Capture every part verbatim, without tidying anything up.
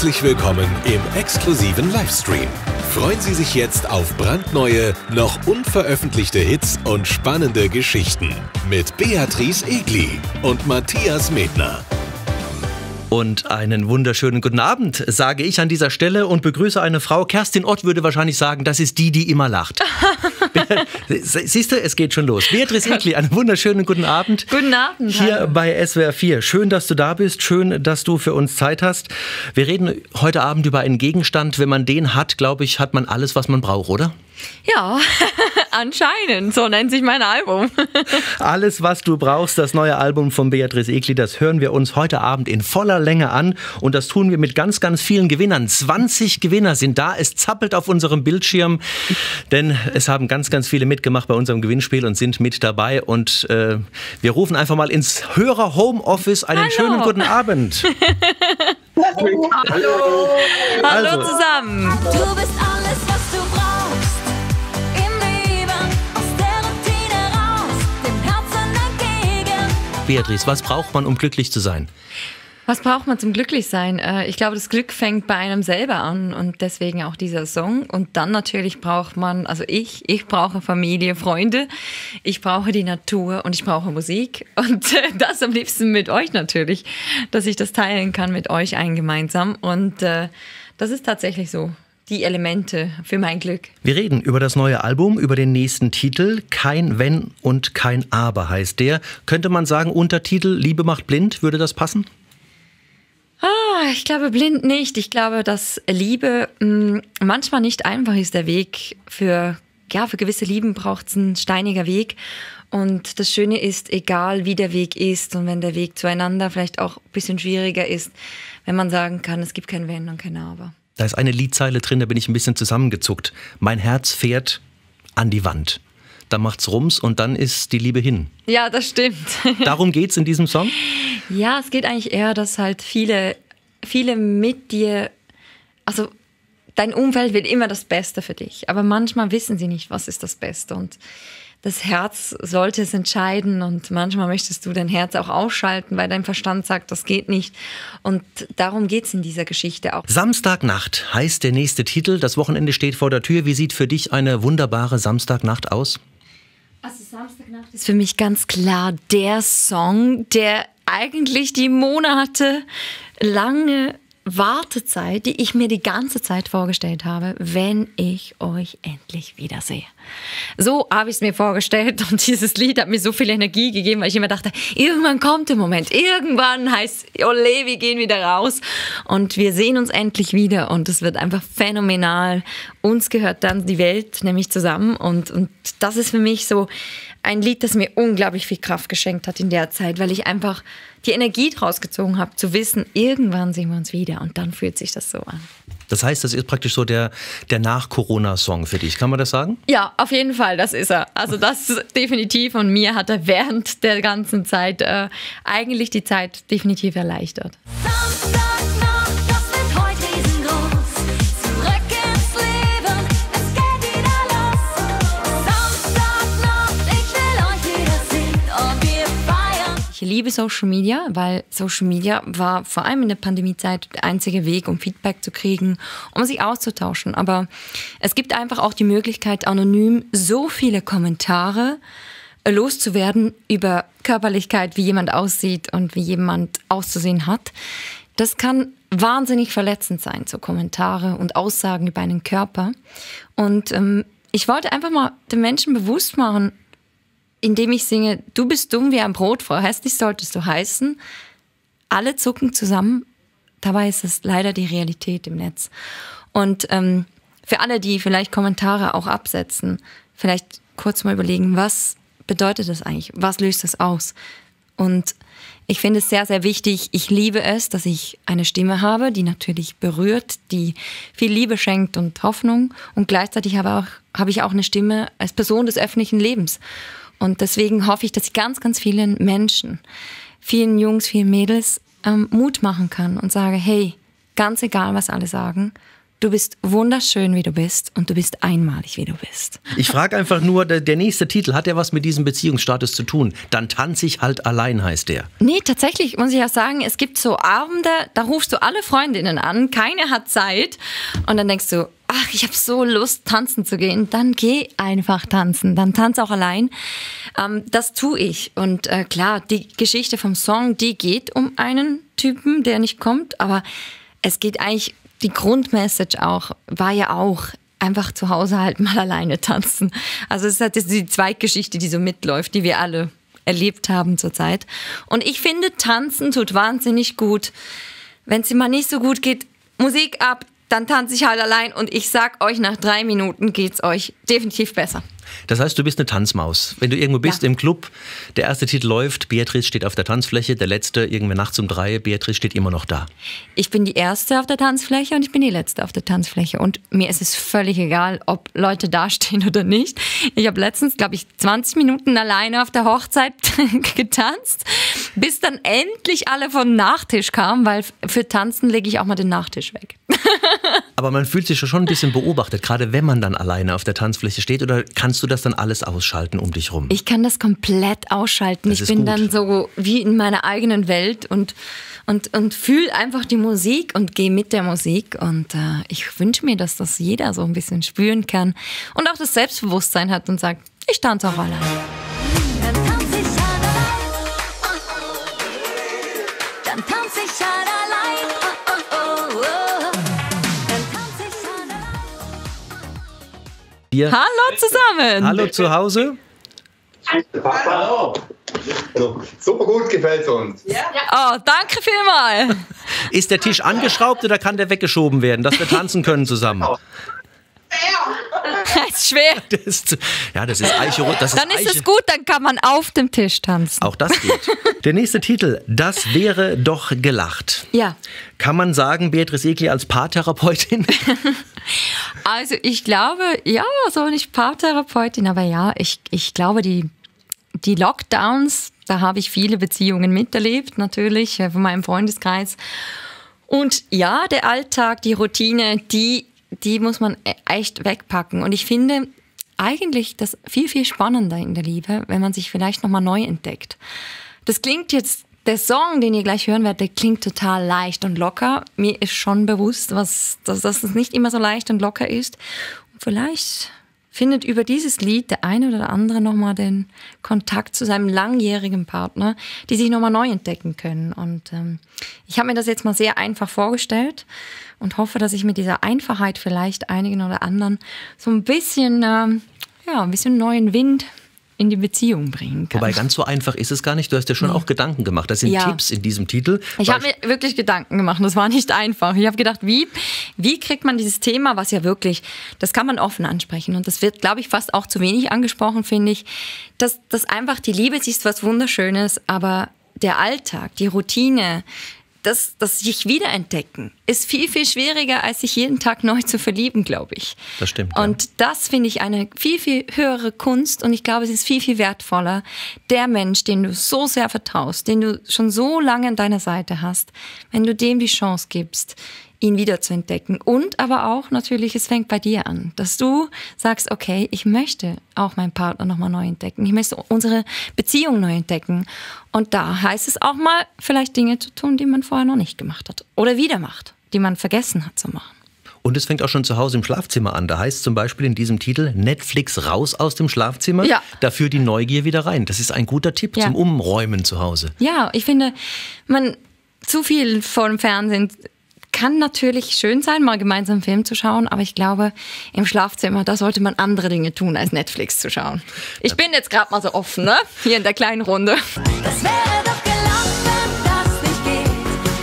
Herzlich willkommen im exklusiven Livestream. Freuen Sie sich jetzt auf brandneue, noch unveröffentlichte Hits und spannende Geschichten mit Beatrice Egli und Matthias Medner. Und einen wunderschönen guten Abend sage ich an dieser Stelle und begrüße eine Frau. Kerstin Ott würde wahrscheinlich sagen, das ist die, die immer lacht. Siehst du, es geht schon los. Beatrice Egli, einen wunderschönen guten Abend. Guten Abend. Hier hallo. Bei S W R vier. Schön, dass du da bist. Schön, dass du für uns Zeit hast. Wir reden heute Abend über einen Gegenstand. Wenn man den hat, glaube ich, hat man alles, was man braucht, oder? Ja, anscheinend. So nennt sich mein Album. Alles, was du brauchst, das neue Album von Beatrice Egli, das hören wir uns heute Abend in voller Länge an. Und das tun wir mit ganz, ganz vielen Gewinnern. zwanzig Gewinner sind da. Es zappelt auf unserem Bildschirm, denn es haben ganz, ganz viele mitgemacht bei unserem Gewinnspiel und sind mit dabei. Und äh, wir rufen einfach mal ins Hörer-Homeoffice einen Hallo. Schönen guten Abend. Hallo. Hallo. Also. Hallo zusammen. Du bist alles, was du brauchst. Beatrice, was braucht man, um glücklich zu sein? Was braucht man zum Glücklichsein? Ich glaube, das Glück fängt bei einem selber an und deswegen auch dieser Song. Und dann natürlich braucht man, also ich, ich brauche Familie, Freunde, ich brauche die Natur und ich brauche Musik. Und das am liebsten mit euch natürlich, dass ich das teilen kann mit euch allen gemeinsam. Und das ist tatsächlich so. Die Elemente für mein Glück. Wir reden über das neue Album, über den nächsten Titel. Kein Wenn und kein Aber heißt der. Könnte man sagen, Untertitel Liebe macht blind, würde das passen? Ah, ich glaube blind nicht. Ich glaube, dass Liebe mh, manchmal nicht einfach ist, der Weg. Für, ja, für gewisse Lieben braucht es ein steiniger Weg. Und das Schöne ist, egal wie der Weg ist und wenn der Weg zueinander vielleicht auch ein bisschen schwieriger ist, wenn man sagen kann, es gibt kein Wenn und kein Aber. Da ist eine Liedzeile drin, da bin ich ein bisschen zusammengezuckt. Mein Herz fährt an die Wand. Da macht's Rums und dann ist die Liebe hin. Ja, das stimmt. Darum geht's in diesem Song? Ja, es geht eigentlich eher, dass halt viele, viele mit dir, also dein Umfeld will immer das Beste für dich. Aber manchmal wissen sie nicht, was ist das Beste. Und das Herz sollte es entscheiden und manchmal möchtest du dein Herz auch ausschalten, weil dein Verstand sagt, das geht nicht. Und darum geht es in dieser Geschichte auch. Samstagnacht heißt der nächste Titel. Das Wochenende steht vor der Tür. Wie sieht für dich eine wunderbare Samstagnacht aus? Also Samstagnacht ist für mich ganz klar der Song, der eigentlich die Monate lange Wartezeit, die ich mir die ganze Zeit vorgestellt habe, wenn ich euch endlich wiedersehe. So habe ich es mir vorgestellt und dieses Lied hat mir so viel Energie gegeben, weil ich immer dachte, irgendwann kommt der Moment, irgendwann heißt es, ole, wir gehen wieder raus und wir sehen uns endlich wieder und es wird einfach phänomenal. Uns gehört dann die Welt nämlich zusammen und, und das ist für mich so ein Lied, das mir unglaublich viel Kraft geschenkt hat in der Zeit, weil ich einfach die Energie draus gezogen habe, zu wissen, irgendwann sehen wir uns wieder und dann fühlt sich das so an. Das heißt, das ist praktisch so der, der Nach-Corona-Song für dich, kann man das sagen? Ja, auf jeden Fall, das ist er. Also das definitiv und mir hat er während der ganzen Zeit äh, eigentlich die Zeit definitiv erleichtert. Ich liebe Social Media, weil Social Media war vor allem in der Pandemiezeit der einzige Weg, um Feedback zu kriegen, um sich auszutauschen. Aber es gibt einfach auch die Möglichkeit, anonym so viele Kommentare loszuwerden über Körperlichkeit, wie jemand aussieht und wie jemand auszusehen hat. Das kann wahnsinnig verletzend sein, so Kommentare und Aussagen über einen Körper. Und ähm, ich wollte einfach mal den Menschen bewusst machen, indem ich singe, du bist dumm wie ein Brot, Frau hässlich solltest du heißen. Alle zucken zusammen. Dabei ist es leider die Realität im Netz. Und ähm, für alle, die vielleicht Kommentare auch absetzen, vielleicht kurz mal überlegen, was bedeutet das eigentlich? Was löst das aus? Und ich finde es sehr, sehr wichtig. Ich liebe es, dass ich eine Stimme habe, die natürlich berührt, die viel Liebe schenkt und Hoffnung. Und gleichzeitig habe, auch, habe ich auch eine Stimme als Person des öffentlichen Lebens. Und deswegen hoffe ich, dass ich ganz, ganz vielen Menschen, vielen Jungs, vielen Mädels ähm, Mut machen kann und sage, hey, ganz egal, was alle sagen, Du bist wunderschön, wie du bist, und du bist einmalig, wie du bist. Ich frage einfach nur, der, der nächste Titel, hat ja was mit diesem Beziehungsstatus zu tun? Dann tanze ich halt allein, heißt der. Nee, tatsächlich muss ich auch sagen, es gibt so Abende, da rufst du alle Freundinnen an, keine hat Zeit, und dann denkst du, ach, ich habe so Lust, tanzen zu gehen, dann geh einfach tanzen, dann tanz auch allein. Ähm, das tue ich. Und äh, klar, die Geschichte vom Song, die geht um einen Typen, der nicht kommt, aber es geht eigentlich, die Grundmessage auch, war ja auch, einfach zu Hause halt mal alleine tanzen. Also es ist halt die Zweitgeschichte, die so mitläuft, die wir alle erlebt haben zurzeit. Und ich finde, tanzen tut wahnsinnig gut. Wenn es mal nicht so gut geht, Musik ab, dann tanze ich halt allein, und ich sag euch, nach drei Minuten geht's euch definitiv besser. Das heißt, du bist eine Tanzmaus. Wenn du irgendwo bist, ja, im Club, der erste Titel läuft, Beatrice steht auf der Tanzfläche, der letzte irgendwann nachts um drei, Beatrice steht immer noch da. Ich bin die Erste auf der Tanzfläche und ich bin die Letzte auf der Tanzfläche. Und mir ist es völlig egal, ob Leute dastehen oder nicht. Ich habe letztens, glaube ich, zwanzig Minuten alleine auf der Hochzeit getanzt, bis dann endlich alle vom Nachtisch kamen, weil für Tanzen lege ich auch mal den Nachtisch weg. Aber man fühlt sich schon ein bisschen beobachtet, gerade wenn man dann alleine auf der Tanzfläche steht. Oder kannst du das dann alles ausschalten um dich rum? Ich kann das komplett ausschalten. Das ich bin gut. Dann so wie in meiner eigenen Welt und, und, und fühle einfach die Musik und gehe mit der Musik. Und äh, ich wünsche mir, dass das jeder so ein bisschen spüren kann und auch das Selbstbewusstsein hat und sagt, ich tanze auch alleine. Dann tanze ich allein. Dann tanze ich allein. Hier. Hallo zusammen! Hallo zu Hause! Hallo! Super gut, gefällt uns! Ja. Oh, danke vielmals! Ist der Tisch angeschraubt oder kann der weggeschoben werden, dass wir tanzen können zusammen? Das ist schwer! Das, ja, das ist Eiche. Das ist dann ist Eiche. Es gut, dann kann man auf dem Tisch tanzen. Auch das geht. Der nächste Titel, das wäre doch gelacht. Ja. Kann man sagen, Beatrice Egli als Paartherapeutin? Also ich glaube, ja, so nicht Paartherapeutin, aber ja, ich, ich glaube, die, die Lockdowns, da habe ich viele Beziehungen miterlebt, natürlich, von meinem Freundeskreis. Und ja, der Alltag, die Routine, die, die muss man echt wegpacken. Und ich finde eigentlich das viel, viel spannender in der Liebe, wenn man sich vielleicht nochmal neu entdeckt. Das klingt jetzt, der Song, den ihr gleich hören werdet, der klingt total leicht und locker. Mir ist schon bewusst, was, dass, dass es nicht immer so leicht und locker ist. Und vielleicht findet über dieses Lied der eine oder andere nochmal den Kontakt zu seinem langjährigen Partner, die sich nochmal neu entdecken können. Und ähm, ich habe mir das jetzt mal sehr einfach vorgestellt und hoffe, dass ich mit dieser Einfachheit vielleicht einigen oder anderen so ein bisschen, ähm, ja, ein bisschen neuen Wind in die Beziehung bringen kann. Wobei, ganz so einfach ist es gar nicht. Du hast dir schon nee. auch Gedanken gemacht. Das sind ja Tipps in diesem Titel. Ich habe mir wirklich Gedanken gemacht. Das war nicht einfach. Ich habe gedacht, wie, wie kriegt man dieses Thema, was ja wirklich, das kann man offen ansprechen. Und das wird, glaube ich, fast auch zu wenig angesprochen, finde ich. Dass, dass einfach die Liebe ist was Wunderschönes, aber der Alltag, die Routine, das, das sich wiederentdecken, ist viel, viel schwieriger, als sich jeden Tag neu zu verlieben, glaube ich. Das stimmt. Und ja, das finde ich eine viel, viel höhere Kunst, und ich glaube, es ist viel, viel wertvoller, der Mensch, den du so sehr vertraust, den du schon so lange an deiner Seite hast, wenn du dem die Chance gibst, ihn wieder zu entdecken. Und aber auch natürlich, es fängt bei dir an, dass du sagst, okay, ich möchte auch meinen Partner nochmal neu entdecken. Ich möchte unsere Beziehung neu entdecken. Und da heißt es auch mal, vielleicht Dinge zu tun, die man vorher noch nicht gemacht hat oder wieder macht, die man vergessen hat zu machen. Und es fängt auch schon zu Hause im Schlafzimmer an. Da heißt zum Beispiel in diesem Titel, Netflix raus aus dem Schlafzimmer, ja, dafür die Neugier wieder rein. Das ist ein guter Tipp, ja, zum Umräumen zu Hause. Ja, ich finde, man zu viel vom Fernsehen kann natürlich schön sein, mal gemeinsam einen Film zu schauen, aber ich glaube, im Schlafzimmer, da sollte man andere Dinge tun, als Netflix zu schauen. Ich bin jetzt gerade mal so offen, ne? Hier in der kleinen Runde. Das wäre doch gelacht, wenn das nicht geht.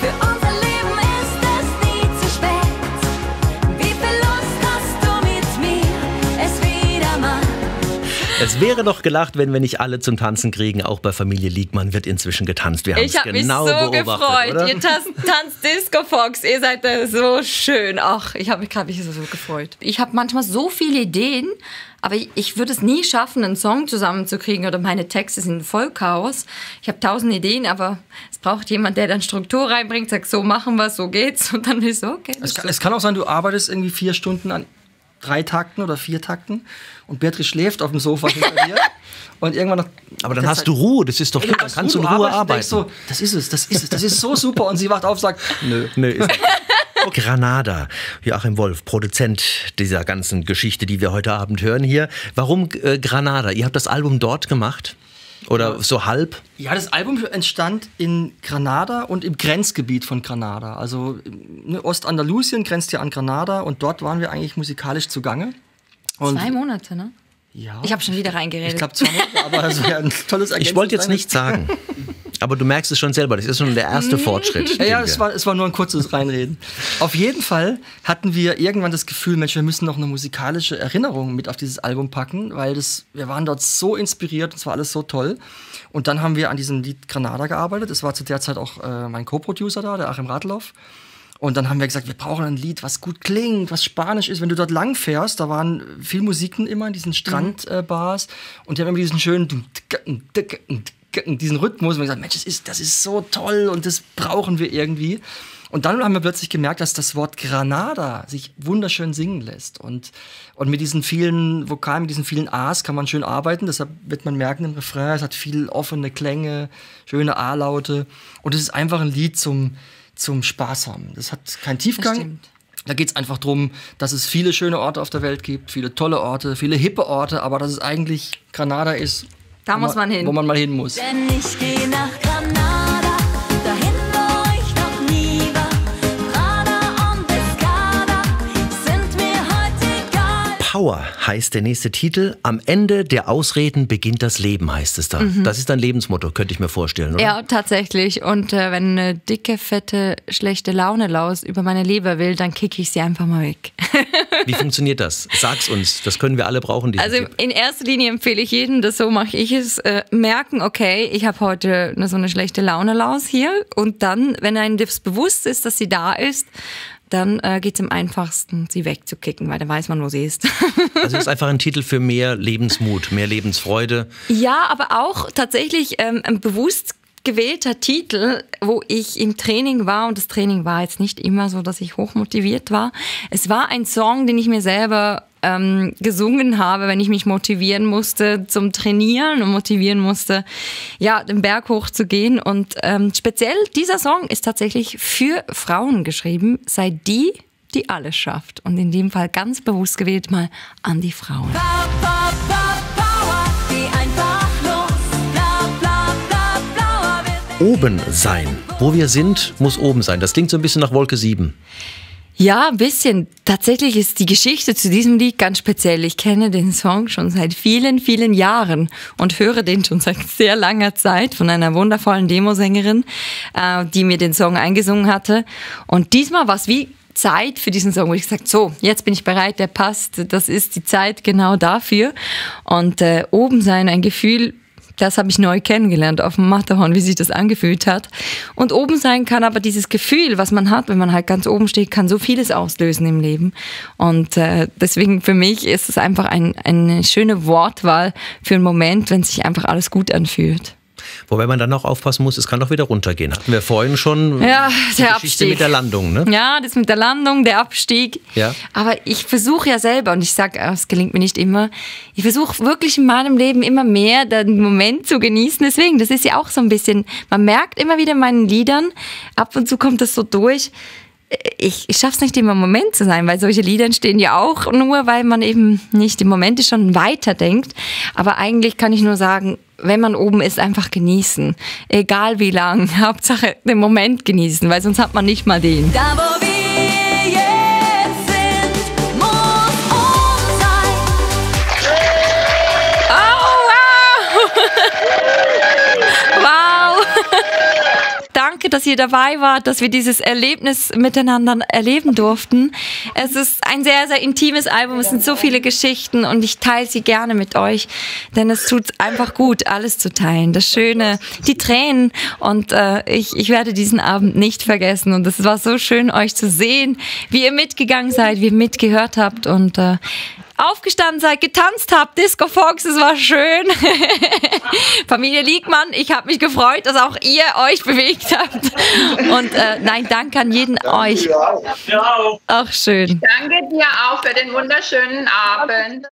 Für unser Leben ist es nie zu spät. Wie viel Lust hast du mit mir, es wieder mal? Das Es wäre doch gelacht, wenn wir nicht alle zum Tanzen kriegen. Auch bei Familie Liegmann wird inzwischen getanzt. Wir haben ich habe genau mich so gefreut. Oder? Ihr tanzt, tanzt Discofox. Ihr seid da so schön. Ach, ich habe mich gerade so, so gefreut. Ich habe manchmal so viele Ideen, aber ich, ich würde es nie schaffen, einen Song zusammenzukriegen, oder meine Texte sind voll Chaos. Ich habe tausend Ideen, aber es braucht jemand, der dann Struktur reinbringt, sagt, so machen wir, so geht's, und dann ist so, okay. Es kann, es kann auch sein, du arbeitest irgendwie vier Stunden an drei Takten oder vier Takten und Beatrice schläft auf dem Sofa hinter dir und irgendwann noch... Aber dann hast halt, du Ruhe, das ist doch gut, dann kannst du in Ruhe arbeiten. So, das ist es, das ist es, das ist so super, und sie wacht auf und sagt, nö, nö, ist nicht. Granada, Joachim Wolf, Produzent dieser ganzen Geschichte, die wir heute Abend hören hier. Warum äh, Granada? Ihr habt das Album dort gemacht? Oder so halb? Ja, das Album entstand in Granada und im Grenzgebiet von Granada. Also ne, Ostandalusien grenzt ja an Granada, und dort waren wir eigentlich musikalisch zugange. Und zwei Monate, ne? Ja. Ich habe schon wieder reingeredet. Ich glaube zwei Monate, aber das wäre ein tolles Ergebnis. Ich wollte jetzt nichts sagen. Aber du merkst es schon selber, das ist schon der erste Fortschritt. Ja, ja, es war, es war nur ein kurzes Reinreden. Auf jeden Fall hatten wir irgendwann das Gefühl, Mensch, wir müssen noch eine musikalische Erinnerung mit auf dieses Album packen, weil das, wir waren dort so inspiriert, und es war alles so toll. Und dann haben wir an diesem Lied Granada gearbeitet. Es war zu der Zeit auch äh, mein Co-Producer da, der Achim Radloff. Und dann haben wir gesagt, wir brauchen ein Lied, was gut klingt, was spanisch ist. Wenn du dort lang fährst, da waren viel Musiken immer in diesen Strandbars. Mhm. Und die haben immer diesen schönen... diesen Rhythmus, und wir haben gesagt, Mensch, das ist, das ist so toll und das brauchen wir irgendwie. Und dann haben wir plötzlich gemerkt, dass das Wort Granada sich wunderschön singen lässt. Und, und mit diesen vielen Vokalen, mit diesen vielen A's kann man schön arbeiten. Deshalb wird man merken im Refrain, es hat viel offene Klänge, schöne A-Laute. Und es ist einfach ein Lied zum, zum Spaß haben. Das hat keinen Tiefgang. Da geht es einfach darum, dass es viele schöne Orte auf der Welt gibt, viele tolle Orte, viele hippe Orte, aber dass es eigentlich Granada ist, da muss man hin. Wo man mal hin muss. Denn ich gehe nach Granada, dahin, wo ich noch nie war. Prada und Pescada sind mir heute egal. Power heißt der nächste Titel. Am Ende der Ausreden beginnt das Leben, heißt es da. Mhm. Das ist dein Lebensmotto, könnte ich mir vorstellen, oder? Ja, tatsächlich. Und äh, wenn eine dicke, fette, schlechte Laune-Laus über meine Leber will, dann kicke ich sie einfach mal weg. Wie funktioniert das? Sag's uns, das können wir alle brauchen. Also Tipp. In erster Linie empfehle ich jedem, das so mache ich es, äh, merken, okay, ich habe heute so eine schlechte Laune laus hier, und dann, wenn einem das bewusst ist, dass sie da ist, dann äh, geht es am einfachsten, sie wegzukicken, weil dann weiß man, wo sie ist. Also ist einfach ein Titel für mehr Lebensmut, mehr Lebensfreude. Ja, aber auch tatsächlich ähm, bewusst gewählter Titel, wo ich im Training war, und das Training war jetzt nicht immer so, dass ich hochmotiviert war. Es war ein Song, den ich mir selber ähm, gesungen habe, wenn ich mich motivieren musste zum Trainieren und motivieren musste, ja, den Berg hoch zu gehen. Und ähm, speziell dieser Song ist tatsächlich für Frauen geschrieben, sei die, die alles schafft. Und in dem Fall ganz bewusst gewählt mal an die Frauen. Ba, ba, ba, Power, die einfach oben sein. Wo wir sind, muss oben sein. Das klingt so ein bisschen nach Wolke sieben. Ja, ein bisschen. Tatsächlich ist die Geschichte zu diesem Lied ganz speziell. Ich kenne den Song schon seit vielen, vielen Jahren und höre den schon seit sehr langer Zeit von einer wundervollen Demosängerin, äh, die mir den Song eingesungen hatte. Und diesmal war es wie Zeit für diesen Song, wo ich gesagt habe, so, jetzt bin ich bereit, der passt. Das ist die Zeit genau dafür. Und äh, oben sein, ein Gefühl, das habe ich neu kennengelernt auf dem Matterhorn, wie sich das angefühlt hat. Und oben sein kann aber dieses Gefühl, was man hat, wenn man halt ganz oben steht, kann so vieles auslösen im Leben. Und äh, deswegen für mich ist es einfach ein, eine schöne Wortwahl für einen Moment, wenn sich einfach alles gut anfühlt. Wobei man dann auch aufpassen muss, es kann doch wieder runtergehen. Hatten wir vorhin schon, ja, die Geschichte Abstieg mit der Landung, ne? Ja, das mit der Landung, der Abstieg. Ja. Aber ich versuche ja selber, und ich sage, es gelingt mir nicht immer, ich versuche wirklich in meinem Leben immer mehr den Moment zu genießen. Deswegen, das ist ja auch so ein bisschen, man merkt immer wieder in meinen Liedern, ab und zu kommt das so durch, ich, ich schaffe es nicht, immer im Moment zu sein, weil solche Lieder entstehen ja auch nur, weil man eben nicht im Moment ist, schon weiterdenkt. Aber eigentlich kann ich nur sagen, wenn man oben ist, einfach genießen. Egal wie lang. Hauptsache den Moment genießen, weil sonst hat man nicht mal den. Da, wo wir jetzt sind, muss oben sein. Oh, wow! Wow! Danke, dass ihr dabei wart, dass wir dieses Erlebnis miteinander erleben durften. Es ist ein sehr, sehr intimes Album, es sind so viele Geschichten und ich teile sie gerne mit euch, denn es tut einfach gut, alles zu teilen. Das Schöne, die Tränen, und äh, ich, ich werde diesen Abend nicht vergessen und es war so schön, euch zu sehen, wie ihr mitgegangen seid, wie ihr mitgehört habt und äh, aufgestanden seid, getanzt habt, Discofox, es war schön. Familie Liegmann, ich habe mich gefreut, dass auch ihr euch bewegt habt. Und äh, nein, danke an jeden danke euch. Auch. auch schön. Ich danke dir auch für den wunderschönen Abend.